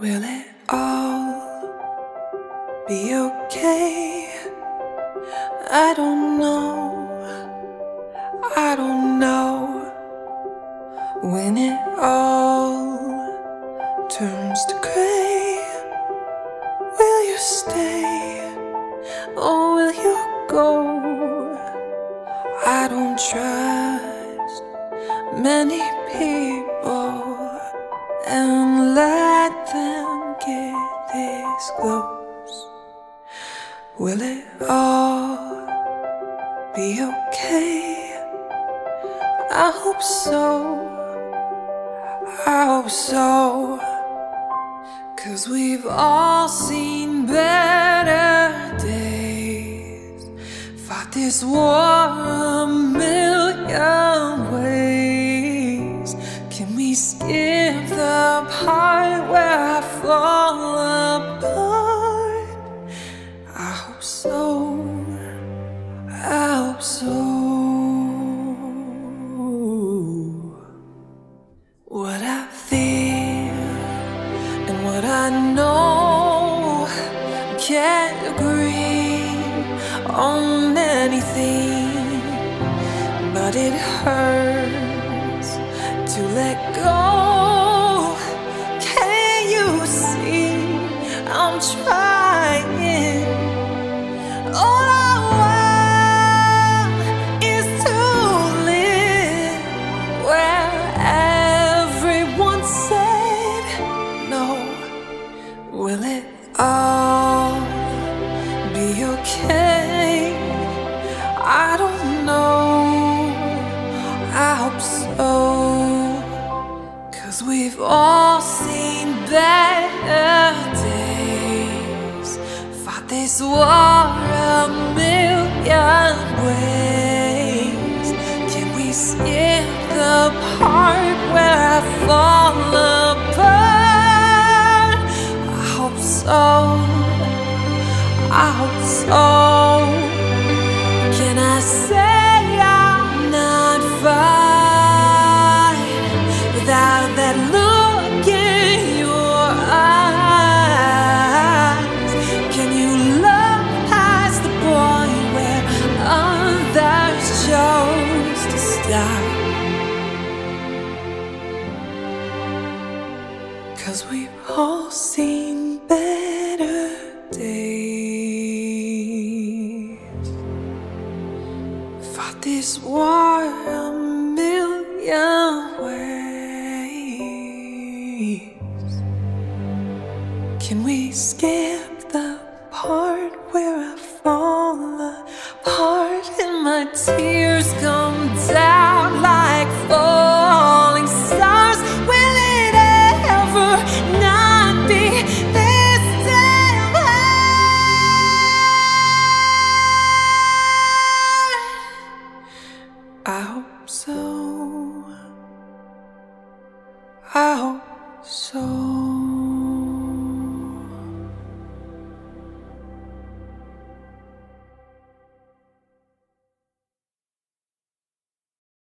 Will it all be okay? I don't know, I don't know. When it all turns to grey, will you stay or will you go? I don't trust many people, and let them get this close. Will it all be okay? I hope so, I hope so. 'Cause we've all seen better days, fought this war a million ways. Can we skip the part where I fall apart? I hope so, I hope so. What I feel and what I know, can't agree on anything, but it hurts to let go. Can you see I'm trying? All I want is to live where everyone said no. Will it all be okay? I don't know, I hope so. 'Cause we've all seen better days, fought this war a million ways. Can we skip the part where I fall apart? I hope so, I hope so. Can I say? Cause we've all seen better days, fought this war a million ways. Can we skip the part where I fall apart and my tears come down like falling stars? I hope so, I hope so.